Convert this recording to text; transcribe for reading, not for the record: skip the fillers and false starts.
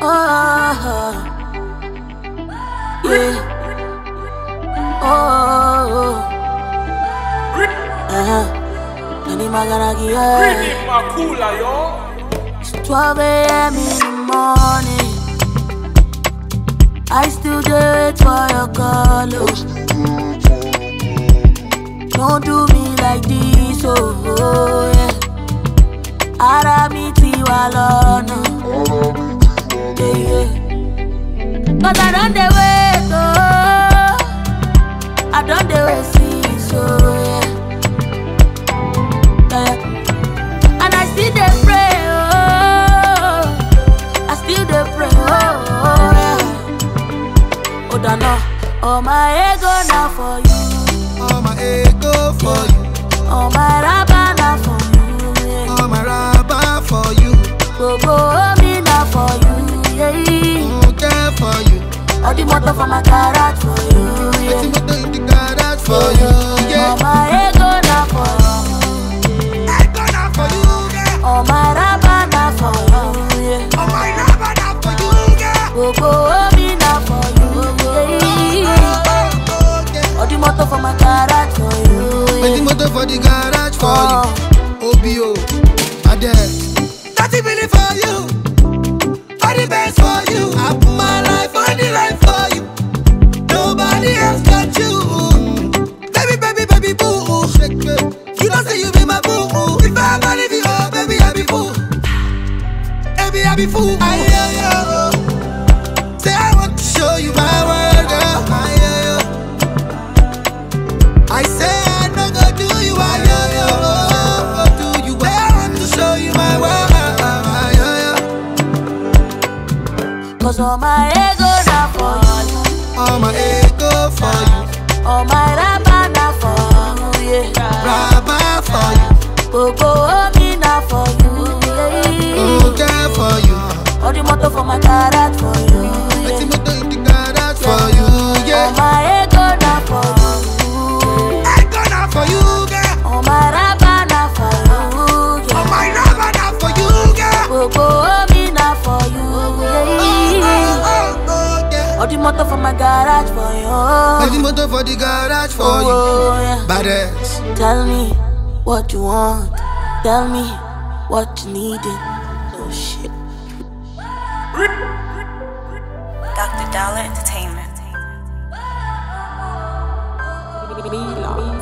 It's 12 a.m. in the morning. I still wait for your call. Don't do me like this, oh yeah. Aramiti walona. Cause I don't dey wait, oh, I don't dey wait, see, so yeah, and I still dey pray, oh, I still dey pray, oh yeah. Oh, Dano, all my ego now for you, all my ego for you, all my rabba now for you, yeah. All my rabba for you, go go me now for you. I care for you. All the motor for my garage for you. All the motor in the garage for you. All my ego now for you. Ego now for you. All my rubber now for you. All my rubber now for you. Go me now for you. All the motor for my garage for you. All the motor for the garage for you. Obio, Adele, 30 million for you. The best for you, I put my life on the line for you. Nobody else got you. Baby, baby, baby, boo. You don't say you be my boo. If I'm gonna leave you, oh baby, I be fool. Baby, I be fool. I say I want to show you my world, girl. I say I'm not gonna do you. I want to show you my world. Cause all my ego now for you. All my ego for you. All my rabba now for you, yeah. Rabba for you. Go me now for you, yeah. Okay for you. All the motor for my garage for you, yeah. All the motor in the garage for you, yeah. All my ego now for you. Ego now for you, yeah. All my rabba now for you, yeah. All my rabba now for you, yeah. Go me now for you, yeah. All the motor for my garage for you. All the motor for the garage for you, yeah. Badass. Tell me what you want. Tell me what you needed. Oh shit. Dr. Dollar Entertainment.